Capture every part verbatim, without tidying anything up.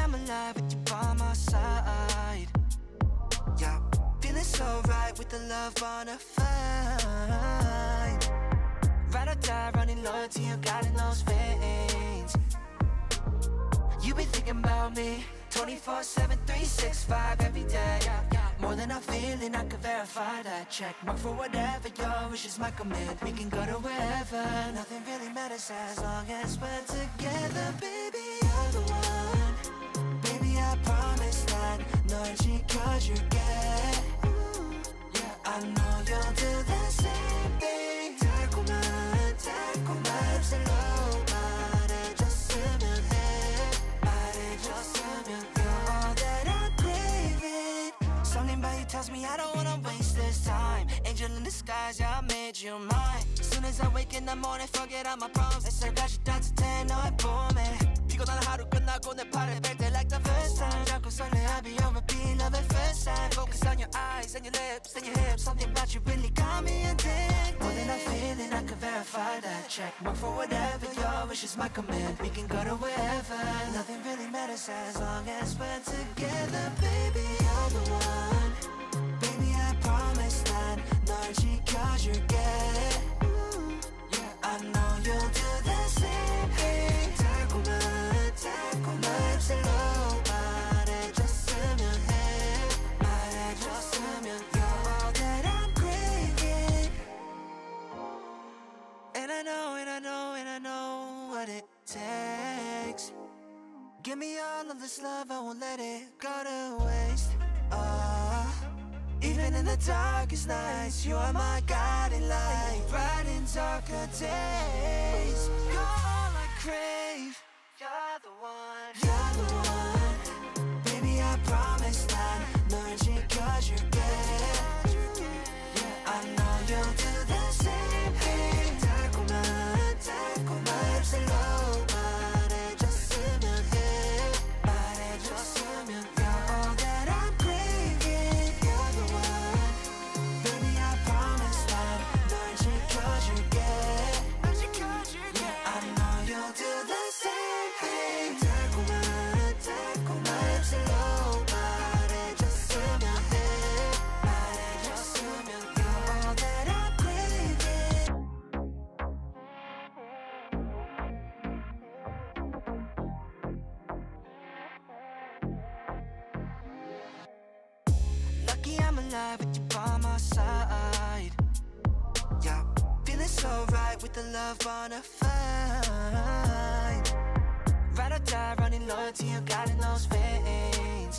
I'm alive with you by my side. Yeah, feeling so right with the love on a fight. Ride or die, running loyalty, you got in those veins. You been thinking about me twenty-four seven, three sixty-five every day. More than I feel, and I can verify that. Check mark for whatever, your wishes my command. We can go to wherever, nothing really matters as long as we're together, baby. You're the one. I promise that nothing could you get. Ooh, yeah, I know you'll do the same thing. 달콤한 달콤한 슬로 말해줬으면 해. 말해줬으면 you're all that I crave it. Something about you tells me I don't wanna waste this time. Angel in disguise, yeah, I made you mine. As soon as I wake in the morning, forget all my problems. 애써 다시 따뜻해 너의 봄에. 피곤한 하루 끝나고 내 팔을 뺄 때 like the first time. 자꾸 설레 I'll be your repeat, love at first sight. Focus on your eyes and your lips and your hips. Something about you really got me addicted. More than I feel and I can verify that. Check mark for whatever, your wish is my command. We can go to wherever, nothing really matters as long as we're together. Baby, you're the one. Baby, I promise that 널 지켜줄게. Ooh, yeah, I know you'll do the same thing. 달콤한 달콤한 입술로 말해줬으면 해. 말해줬으면 you're all that I'm craving. And I know, and I know, and I know what it takes. Give me all of this love, I won't let it go to waste. Oh, even in the darkest nights, you are my guiding light. Bright in darker days, you're all I crave. You're the one, you're the one. Baby, I promise that 널 지켜줄게. I know you'll do the same thing. 달콤한 달콤한 입술로 말해줬으면 해. 말해줬으면 you're all that I'm craving. You're the one. Baby, I promise that 널 지켜줄게. 널 지켜줄게. I know you'll do the same. With you by my side, yeah, feeling so right with the love on a fight. Ride or die, running loyalty, you got in those veins.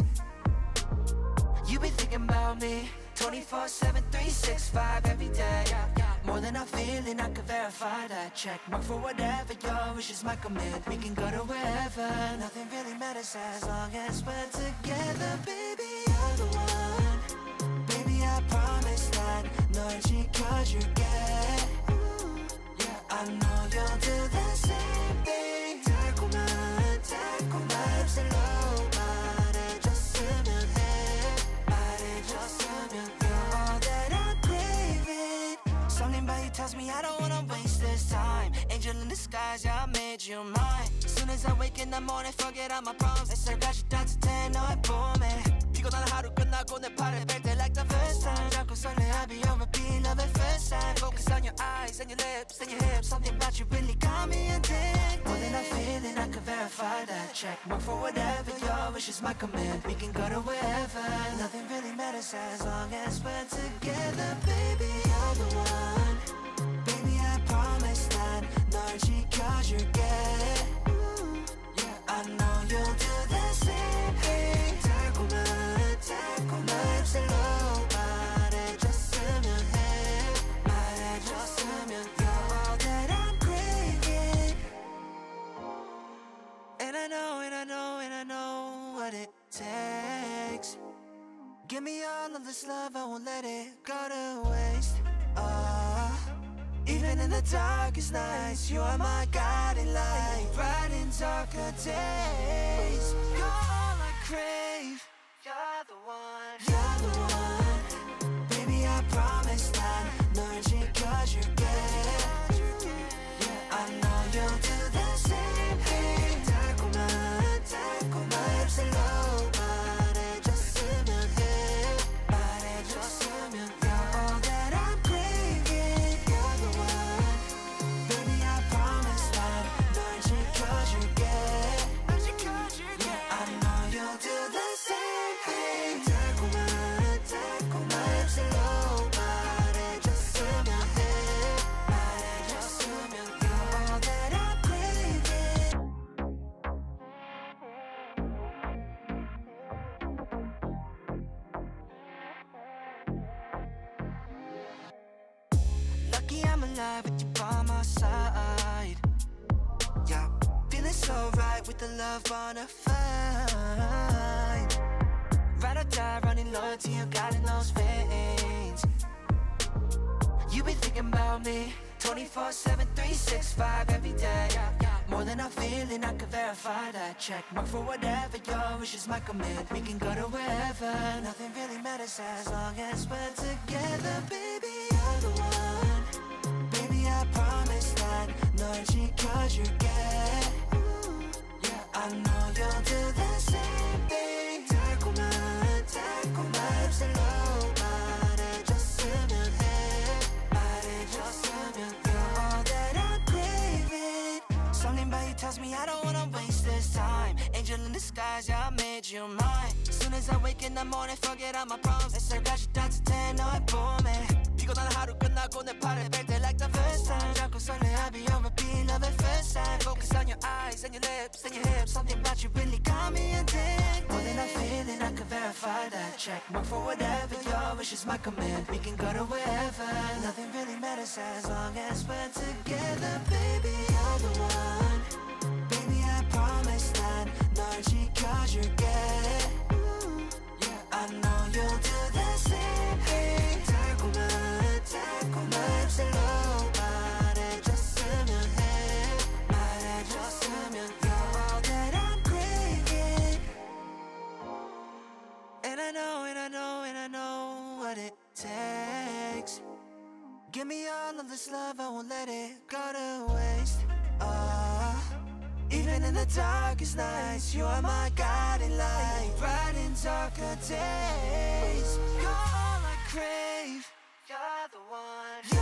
You been thinking about me twenty-four seven, three sixty-five every day. More than I feel and I can verify that. Check mark for whatever, your wish is my command. We can go to wherever, nothing really matters as long as we're together, baby. You're the one. I promise that 널 지켜줄게. Ooh, yeah, I know you'll do the same thing. 달콤한 달콤한 입술로 말해줬으면 해. 말해줬으면 you're all that I'm craving. Something about you tells me I don't wanna waste this time. Angel in disguise, yeah, I made you mine. As soon as I wake in the morning, forget all my problems. 애써 다시 따뜻해 너의 봄에. 피곤한 하루 끝나고 내 팔을 뺄 때 like the first time. 자꾸 설레 I'll be your repeat, love at first sight. Focus on your eyes and your lips and your hips. Something about you really got me addicted. More than I feel and I can verify that. Check mark for whatever, your wish is my command. We can go to wherever, nothing really matters as long as we're together. Baby, you're the one. Baby, I promise that 널 지켜줄게. Ooh, yeah, I know you'll do the same thing. 달콤한 달콤한 입술로 말해줬으면 해. 말해줬으면 you're all that I'm craving. And I know, and I know, and I know what it takes. Give me all of this love, I won't let it go to waste. Oh, Even in the darkest nights, you are my guiding light. Brightens darker days. You're all I crave. You're the one. You're the one. Baby, I promise not nudging, cause you're good. I know you'll do the same thing. 달콤한 달콤한 앱슬로 말해줬으면 해. 말해줬으면 해. With you by my side, yeah, feeling so right with the love on a fight. Ride or die, running loyalty, you got in those veins. You been thinking about me twenty-four seven, three sixty-five every day. More than I feel, and I can verify that. Check mark for whatever your wishes might commit. We can go to wherever, nothing really matters as long as we're together, baby. You're the one. I promise that 널 지켜줄게. I know you'll do the same thing. 달콤한 달콤한 앱슬로 말해줬으면 해. 말해줬으면 해. You're all that I'm craving. Something about you tells me I don't wanna waste this time. Angel in disguise, yeah, I made you mine. Soon as I wake in the morning, forget all my problems. 햇살같이 따뜻해 너의 봄에. 피곤한 하루 끝나고 내 팔을 뺄 때 like the first time. 자꾸 설레 I'll be on repeat, love at first sight. Focus on your eyes and your lips and your hips. Something about you really got me addicted. More than I feel and I can verify that. Check mark for whatever your wishes might command. We can go to wherever, nothing really matters as long as we're together, baby. You're the one. Baby, I promise that 널 지켜줄게. I know you'll do the same thing. 달콤한 달콤한 앱슬로 말해줬으면 해. 말해줬으면 you're all that I'm craving. And I know, and I know, and I know what it takes. Give me all of this love, I won't let it go to waste. Oh, even in the darkest nights, you are my guiding light. Bright in darker days, you're all I crave. You're the one.